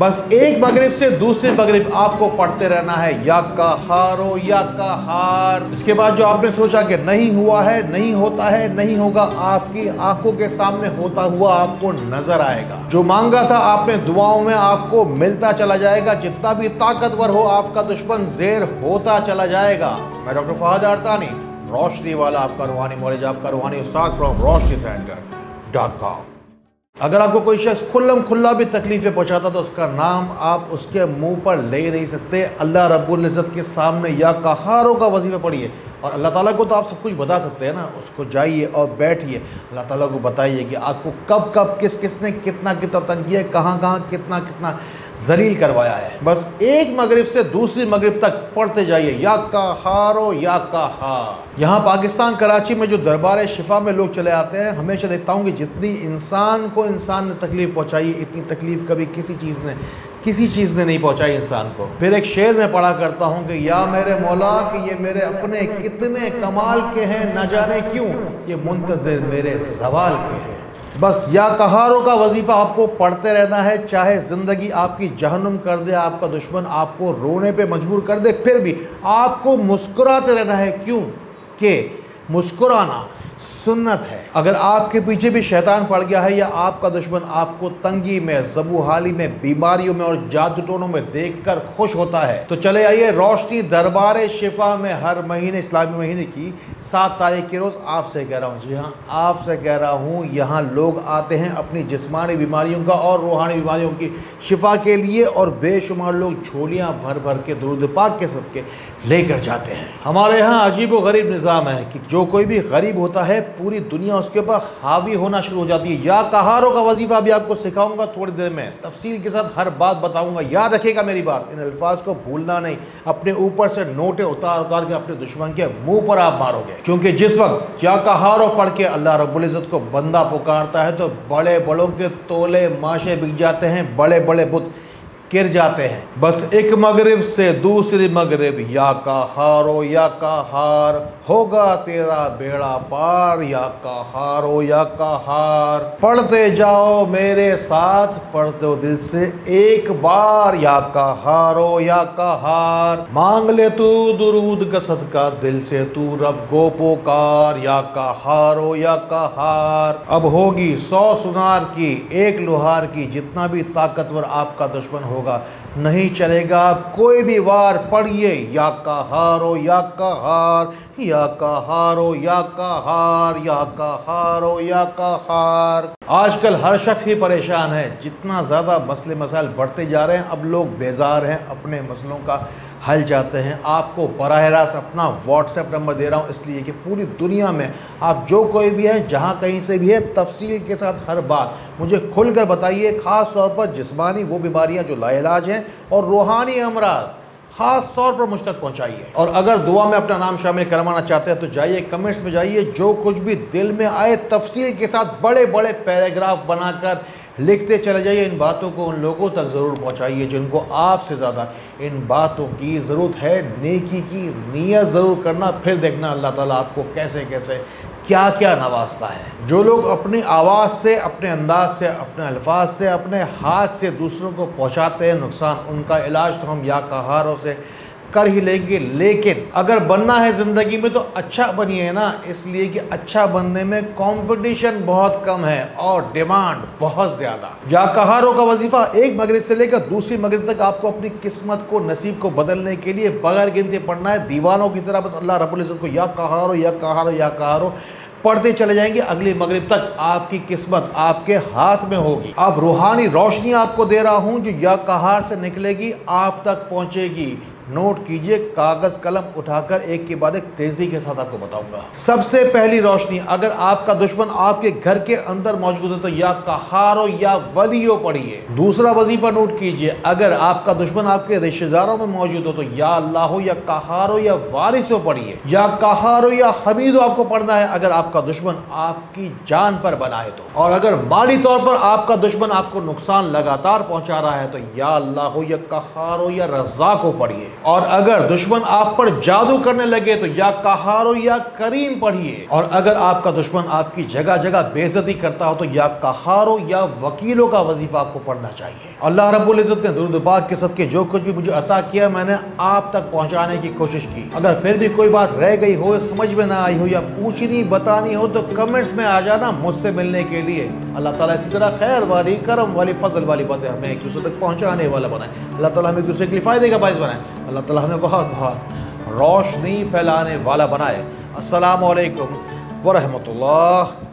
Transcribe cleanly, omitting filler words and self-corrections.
बस एक मगरिब से दूसरे मगरिब आपको पढ़ते रहना है, या कहारो या कहार। इसके बाद जो आपने सोचा कि नहीं हुआ है, नहीं होता है, नहीं होगा, आपकी आंखों के सामने होता हुआ आपको नजर आएगा। जो मांगा था आपने दुआओं में, आपको मिलता चला जाएगा। जितना भी ताकतवर हो आपका दुश्मन जेर होता चला जाएगा। मैं डॉक्टर फहद अरतानी, रोशनी वाला आपका रूहानी मौलवी, आपका रूहानी उस्ताद फ्रॉम रोशनी सेंटर.com। अगर आपको कोई शख्स खुल्लम खुल्ला भी तकलीफ़ें पहुंचाता तो उसका नाम आप उसके मुंह पर ले ही नहीं सकते। अल्लाह रब्बुल इज़्ज़त के सामने या कहारों का वजीफ़ा पढ़िए, और अल्लाह ताला को तो आप सब कुछ बता सकते हैं ना, उसको जाइए और बैठिए, अल्लाह ताला को बताइए कि आपको कब कब किस किसने कितना कितना तंग किया, कहाँ कहाँ कितना कितना जलील करवाया है। बस एक मगरिब से दूसरी मगरिब तक पढ़ते जाइए, या कहारो या कहार। यहाँ पाकिस्तान कराची में जो दरबार शिफा में लोग चले आते हैं, हमेशा देखता हूँ कि जितनी इंसान को इंसान ने तकलीफ़ पहुँचाई, इतनी तकलीफ़ कभी किसी चीज़ ने नहीं पहुँचाई इंसान को। फिर एक शेर में पढ़ा करता हूँ कि या मेरे मौला कि ये मेरे अपने कितने कमाल के हैं, ना जाने क्यों ये मुंतज़िर मेरे ज़वाल के हैं। बस या कहारों का वजीफ़ा आपको पढ़ते रहना है। चाहे ज़िंदगी आपकी जहन्नुम कर दे, आपका दुश्मन आपको रोने पे मजबूर कर दे, फिर भी आपको मुस्कुराते रहना है, क्योंकि मुस्कुराना सुन्नत है। अगर आपके पीछे भी शैतान पड़ गया है या आपका दुश्मन आपको तंगी में, जबूहाली में, बीमारियों में और जादू टोनों में देखकर खुश होता है, तो चले आइए रोशनी दरबार शिफा में। हर महीने इस्लामी महीने की 7 तारीख के रोज़ आपसे कह रहा हूँ, जी हाँ आपसे कह रहा हूँ, यहाँ लोग आते हैं अपनी जिस्मानी बीमारियों का और रूहानी बीमारियों की शिफा के लिए, और बेशुमार लोग झोलियाँ भर भर के दुरूद पाक के सदके लेकर जाते हैं। हमारे यहाँ अजीब व गरीब निज़ाम है कि जो कोई भी गरीब होता है पूरी दुनिया उसके ऊपर हावी होना शुरू हो जाती है। या कहारों का वजीफा भी आपको सिखाऊंगा थोड़ी देर में, तफसील के साथ हर बात बताऊंगा। याद रखिएगा मेरी बात, इन अल्फाज को भूलना नहीं। अपने ऊपर से नोटे उतार उतार के अपने दुश्मन के मुंह पर आप मारोगे, क्योंकि जिस वक्त या कहारों पढ़ के अल्लाह रब्बुल इज़्ज़त को बंदा पुकारता है तो बड़े बड़ों के तोले माशे बिक जाते हैं, बड़े बड़े बुत गिर जाते हैं। बस एक मगरिब से दूसरी मगरिब, या कहारो या कहार, होगा तेरा बेड़ा पार, या कहारो या कहार। पढ़ते जाओ मेरे साथ, पढ़ते हो दिल से एक बार, या कहारो या कहार। मांग ले तू दुरूद का सदका, दिल से तू रब गो पुकार, या कहारो या कहार। अब होगी 100 सुनार की 1 लोहार की। जितना भी ताकतवर आपका दुश्मन होगा नहीं चलेगा कोई भी वार। पढ़िए या कहारो या कहार, या कहारो या कहार, या कहारो या कहार। आजकल हर शख्स ही परेशान है, जितना ज़्यादा मसले मसाइल बढ़ते जा रहे हैं। अब लोग बेजार हैं, अपने मसलों का हल चाहते हैं। आपको बराह रास्त अपना व्हाट्सएप नंबर दे रहा हूँ, इसलिए कि पूरी दुनिया में आप जो कोई भी हैं, जहाँ कहीं से भी है, तफसील के साथ हर बात मुझे खुलकर बताइए। ख़ास तौर पर जिस्मानी वो बीमारियाँ जो लाइलाज हैं और रूहानी अमराज ख़ास तौर पर मुझ तक पहुँचाइए। और अगर दुआ में अपना नाम शामिल करवाना चाहते हैं तो जाइए कमेंट्स में जाइए, जो कुछ भी दिल में आए तफसील के साथ बड़े बड़े पैराग्राफ बनाकर लिखते चले जाइए। इन बातों को उन लोगों तक ज़रूर पहुंचाइए जिनको आपसे ज़्यादा इन बातों की ज़रूरत है। नेकी की नियत ज़रूर करना, फिर देखना अल्लाह ताला आपको कैसे कैसे क्या क्या नवाजता है। जो लोग अपनी आवाज़ से, अपने अंदाज से, अपने अल्फाज से, अपने हाथ से दूसरों को पहुंचाते हैं नुकसान, उनका इलाज तो हम या कहारों से कर ही लेंगे। लेकिन अगर बनना है ज़िंदगी में तो अच्छा बनिए ना, इसलिए कि अच्छा बनने में कंपटीशन बहुत कम है और डिमांड बहुत ज़्यादा। या कहारों का वजीफ़ा एक मगरिब से लेकर दूसरी मगरिब तक आपको अपनी किस्मत को, नसीब को बदलने के लिए बगैर गिनती पढ़ना है। दीवानों की तरह बस अल्लाह रब्बुल इज़्ज़त को या कहारो या कहारो या कहारो पढ़ते चले जाएंगे। अगले मगरिब तक आपकी किस्मत आपके हाथ में होगी। अब रूहानी रोशनी आपको दे रहा हूँ जो या कहार से निकलेगी, आप तक पहुँचेगी। नोट कीजिए, कागज़ कलम उठाकर एक के बाद एक तेज़ी के साथ आपको बताऊंगा। सबसे पहली रोशनी, अगर आपका दुश्मन आपके घर के अंदर मौजूद है तो या कहारो या वलियो पढ़िए। दूसरा वजीफा नोट कीजिए, अगर आपका दुश्मन आपके रिश्तेदारों में मौजूद हो तो या अल्लाहो या कहारो या वारिसो पढ़िए। या कहारो या हमीदो आपको पढ़ना है अगर आपका दुश्मन आपकी जान पर बनाए तो। और अगर माली तौर पर आपका दुश्मन आपको नुकसान लगातार पहुँचा रहा है तो या अल्लाहो या कहारो या रज़ाको पढ़िए। और अगर दुश्मन आप पर जादू करने लगे तो या कहारो या करीम पढ़िए। और अगर आपका दुश्मन आपकी जगह जगह बेइज्जती करता हो तो या कहारो या वकीलों का वजीफा आपको पढ़ना चाहिए। अल्लाह रब्बुल इज़्ज़त ने दुरूद पाक के सदके जो कुछ भी मुझे अता किया मैंने आप तक पहुँचाने की कोशिश की। अगर फिर भी कोई बात रह गई हो, समझ में ना आई हो या पूछनी बतानी हो तो कमेंट्स में आ जाना मुझसे मिलने के लिए। अल्लाह ताला इसी तरह खैर वाली, करम वाली, फजल वाली बातें हमें एक दूसरे तक पहुँचाने वाला बनाए। अल्लाह ताला हमें एक दूसरे के लिए फ़ायदे का बायस बनाए। अल्लाह ताला हमें बहुत बहुत रोशनी फैलाने वाला बनाए। अस्सलामु अलैकुम वरहमतुल्लाह।